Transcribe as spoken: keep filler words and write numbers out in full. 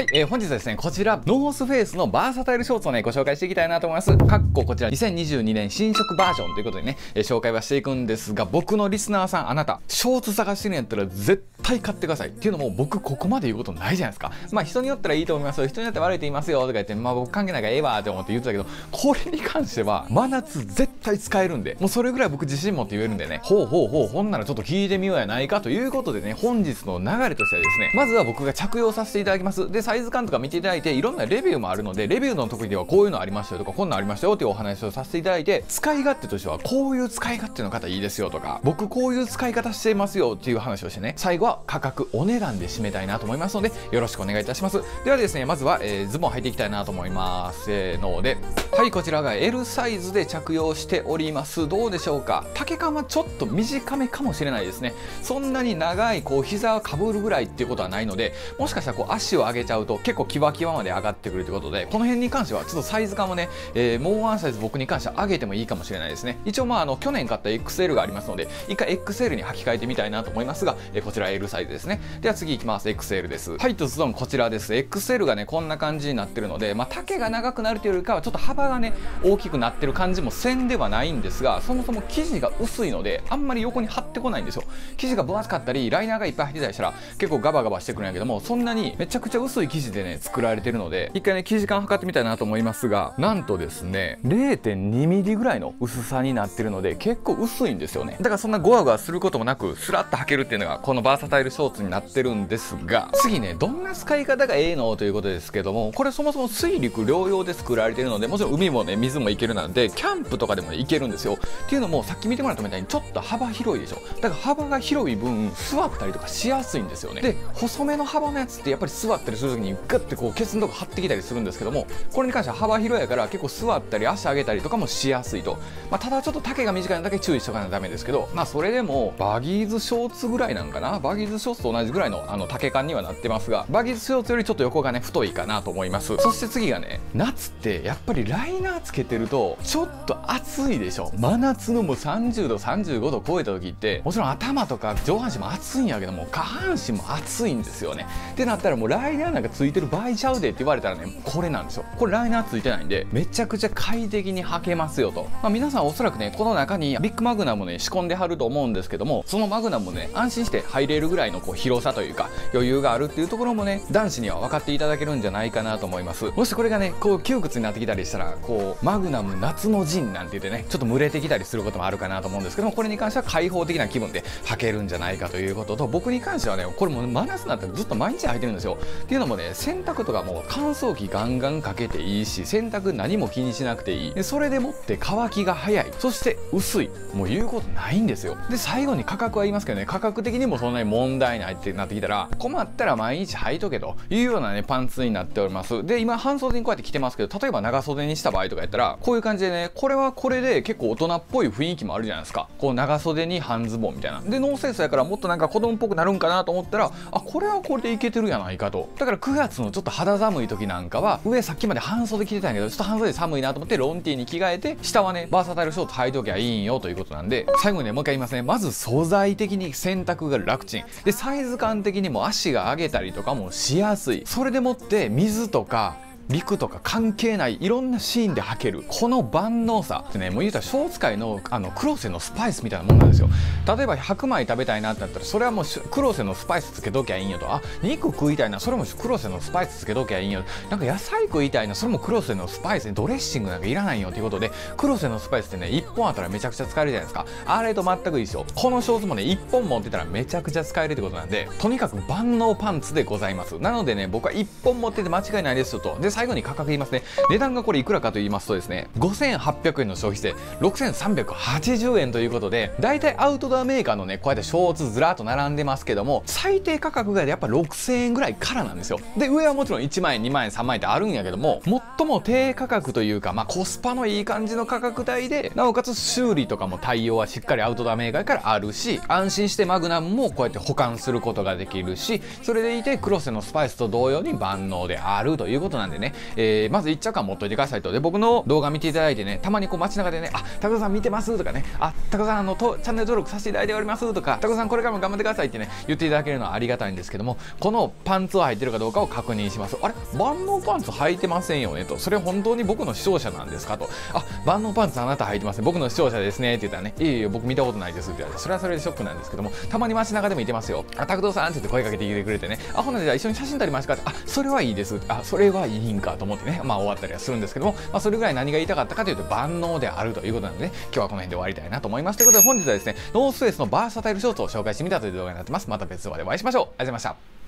はい、えー、本日はですね、こちら、ノースフェイスのバーサタイルショーツをね、ご紹介していきたいなと思います。かっここちら、にせんにじゅうにねん新色バージョンということでね、えー、紹介はしていくんですが、僕のリスナーさん、あなた、ショーツ探してるんやったら絶対買ってください。っていうのも、僕、ここまで言うことないじゃないですか。まあ、人によったらいいと思いますよ。人によって悪いと言いますよ。とか言って、まあ、僕関係ないからええわーって思って言ってたけど、これに関しては、真夏絶対使えるんで、もうそれぐらい僕自信持って言えるんでね、ほうほうほう、ほんならちょっと聞いてみようやないかということでね、本日の流れとしてはですね、まずは僕が着用させていただきます。で、サイズ感とか見ていただいて、いろんなレビューもあるので、レビューの時ではこういうのありましたよとか、こんなんありましたよっていうお話をさせていただいて、使い勝手としては、こういう使い勝手の方いいですよとか、僕こういう使い方していますよっていう話をしてね、最後は価格、お値段で締めたいなと思いますので、よろしくお願いいたします。ではですね、まずは、えー、ズボン履いていきたいなと思います。せーので、はい、こちらが エル サイズで着用しております。どうでしょうか。丈感はちょっと短めかもしれないですね。そんなに長いこう膝をかぶるぐらいっていうことはないので、もしかしたらこう足を上げちゃうと結構キワキワまで上がってくるということで、この辺に関してはちょっとサイズ感もね、えー、もうワンサイズ僕に関しては上げてもいいかもしれないですね。一応まああの去年買った エックスエル がありますので、一回 エックスエル に履き替えてみたいなと思いますが、えー、こちら エル サイズですね。では次いきます。 エックスエル です。はい、とズドンこちらです。 エックスエル がねこんな感じになってるので、まあ、丈が長くなるというよりかはちょっと幅がね大きくなってる感じもせんではないんですが、そもそも生地が薄いのであんまり横に張ってこないんですよ。生地が分厚かったりライナーがいっぱい入ってたりしたら結構ガバガバしてくるんやけども、そんなにめちゃくちゃ薄い生地でね作られてるので、一回ね生地感測ってみたいなと思いますが、なんとですね れいてんにミリ ぐらいの薄さになってるので結構薄いんですよね。だからそんなゴワゴワすることもなくスラッと履けるっていうのがこのバーサタイルショーツになってるんですが、次ねどんな使い方がええのということですけども、これそもそも水陸両用で作られてるので、もちろん海もね水もいけるなんでキャンプとかでも、ね、いけるんですよ。っていうのもさっき見てもらったみたいにちょっと幅広いでしょ。だから幅が広い分座ったりとかしやすいんですよね。で細めの幅のやつってやっぱり座ったりする時にグッてこうケツのとこ張ってきたりするんですけども、これに関しては幅広いから結構座ったり足上げたりとかもしやすいと、まあ、ただちょっと丈が短いのだけ注意しとかないとダメですけど、まあそれでもバギーズショーツぐらいなんかな、バギーズショーツと同じぐらいのあの丈感にはなってますが、バギーズショーツよりちょっと横がね太いかなと思います。そして次がね、夏ってやっぱりライナーつけてるとちょっと暑いでしょ。真夏のもうさんじゅうどさんじゅうごど超えた時ってもちろん頭とか上半身も暑いんやけども下半身も暑いんですよね。ってなったらもうライナーなんかついてる場合ちゃうでって言われたらね、これなんですよ。これライナーついてないんでめちゃくちゃ快適に履けますよと、まあ、皆さんおそらくねこの中にビッグマグナムをね仕込んではると思うんですけども、そのマグナムをね安心して入れるぐらいのこう広さというか余裕があるっていうところもね男子には分かっていただけるんじゃないかなと思います。もしこれがねこう窮屈になってきたりしたらこうマグナム夏の陣なんて言ってねちょっと群れてきたりすることもあるかなと思うんですけども、これに関しては開放的な気分で履けるんじゃないかということと、僕に関してはねこれもう真夏になったらずっと毎日履いてるんですよ。っていうのもね洗濯とかもう乾燥機ガンガンかけていいし、洗濯何も気にしなくていいで、それでもって乾きが早い、そして薄い、もう言うことないんですよ。で最後に価格は言いますけどね、価格的にもそんなに問題ないってなってきたら困ったら毎日履いとけというようなねパンツになっております。で今半袖にこうやって着てますけど、例えば長袖にした場合とかやったらこういう感じでね、これはこれで結構大人っぽい雰囲気もあるじゃないですか。こう長袖に半ズボンみたいなでノースフェイスやからもっとなんか子供っぽくなるんかなと思ったら、あこれはこれでいけてるやないかと。だからくがつのちょっと肌寒い時なんかは上さっきまで半袖着てたんやけどちょっと半袖寒いなと思ってロンティーに着替えて、下はねバーサタイルショート履いときゃいいんよということなんで、最後にねもう一回言いますね。まず素材的に洗濯が楽ちんで、サイズ感的にも足が上げたりとかもしやすい、それでもって水とか陸とか関係ないいろんなシーンで履ける、この万能さってね、もう言うたらショーツ界のあのクロセのスパイスみたいなもんなんですよ。例えば白米食べたいなってなったらそれはもうクロセのスパイスつけときゃいいんよと、あ肉食いたいなそれもクロセのスパイスつけときゃいいんよ、なんか野菜食いたいなそれもクロセのスパイスにドレッシングなんかいらないよということで、クロセのスパイスってねいっぽんあったらめちゃくちゃ使えるじゃないですか。あれと全くいいですよ。このショーツもねいっぽん持ってたらめちゃくちゃ使えるってことなんで、とにかく万能パンツでございます。なのでね僕はいっぽん持ってて間違いないですよと。で最後に価格言いますね。値段がこれいくらかと言いますとですね、ごせんはっぴゃくえんの消費税ろくせんさんびゃくはちじゅうえんということで、大体アウトドアメーカーのねこうやってショーツずらっと並んでますけども、最低価格がやっぱろくせんえんぐらいからなんですよ。で上はもちろんいちまんえんにまんえんさんまんえんってあるんやけども、最も低価格というか、まあ、コスパのいい感じの価格帯で、なおかつ修理とかも対応はしっかりアウトドアメーカーからあるし、安心してマグナムもこうやって保管することができるし、それでいてクロセのスパイスと同様に万能であるということなんでね、ね、えー、まずいっちゃくかん持っといてくださいと。で、僕の動画見ていただいてね、たまにこう街中でね、あ、高田さん見てますとかね、あ、高田さんあのとチャンネル登録させていただいておりますとか、高田さんこれからも頑張ってくださいってね、言っていただけるのはありがたいんですけども、このパンツを履いてるかどうかを確認します。あれ、万能パンツ履いてませんよねと。それ本当に僕の視聴者なんですかと。あ、万能パンツあなた履いてません。僕の視聴者ですねって言ったらね、いやいや僕見たことないですって言われて、それはそれでショックなんですけども、たまに街中でもいてますよ。あ、高田さんって言って声かけてきてくれてね、あ、ほなじゃあ一緒に写真撮りますかって、あ、それはいいです。あ、それはいいんかと思ってね、まあ終わったりはするんですけども、まあ、それぐらい何が言いたかったかというと万能であるということなので、ね、今日はこの辺で終わりたいなと思います。ということで本日はですね、ノースペースのバーサタイルショーツを紹介してみたという動画になってます。また別動画でお会いしましょう。ありがとうございました。